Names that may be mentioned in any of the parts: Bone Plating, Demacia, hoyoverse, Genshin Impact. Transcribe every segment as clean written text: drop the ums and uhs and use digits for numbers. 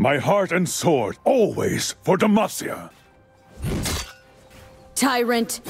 My heart and sword, always for Demacia. Tyrant.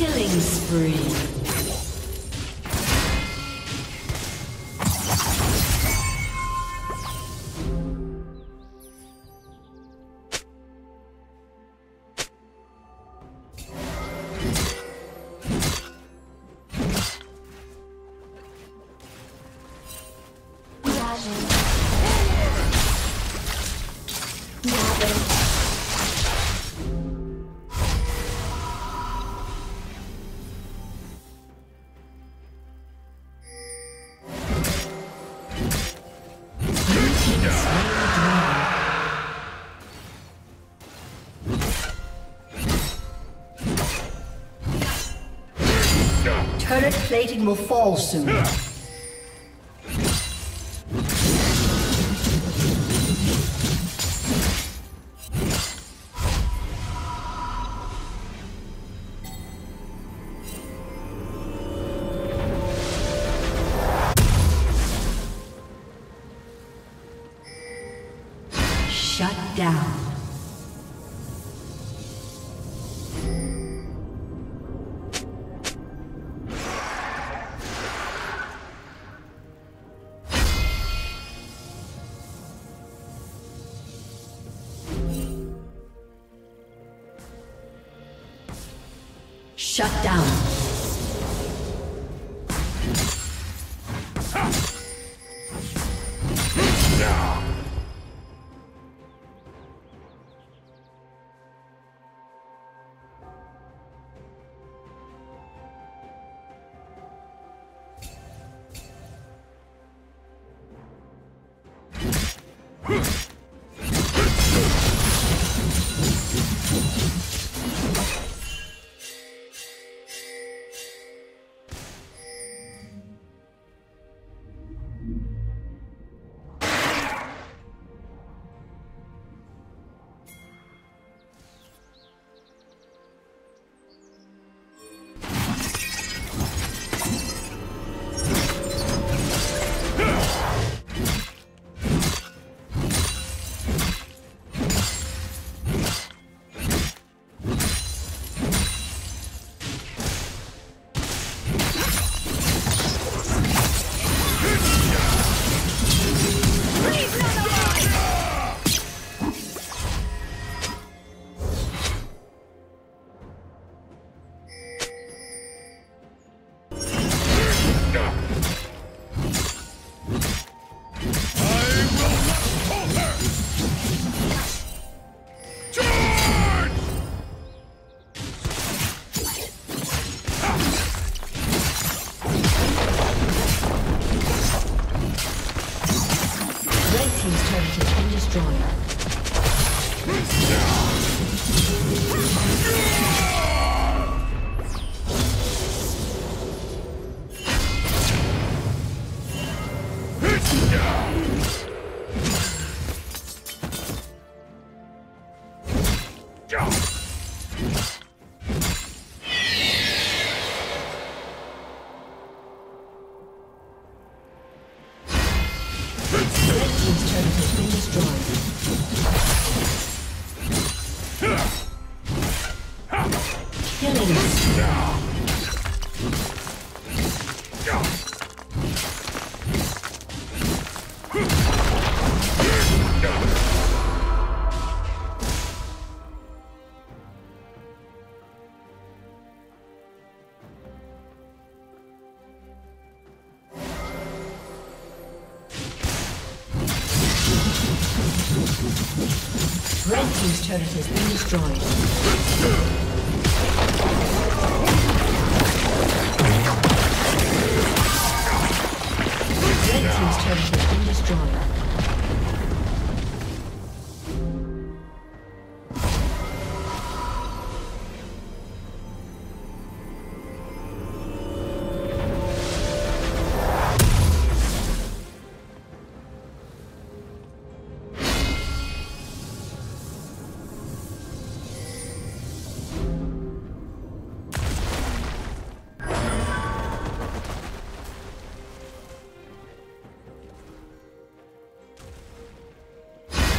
Killing spree. Turret plating will fall soon. Shut down. Shut down.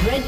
Red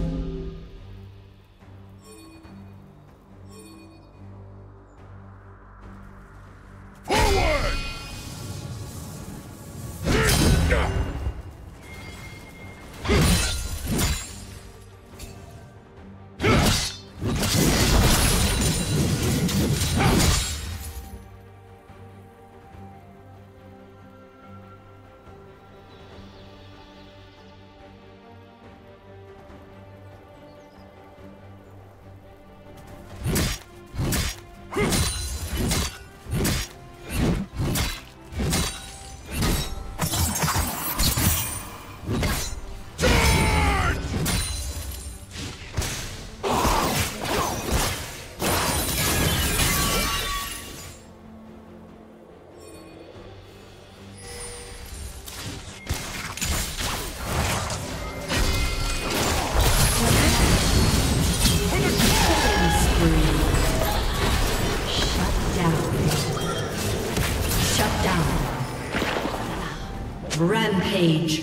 Red team's turret has been destroyed. Rampage.